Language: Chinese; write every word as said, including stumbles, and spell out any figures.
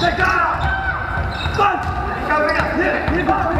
再加，三，加倍啊！一，一八。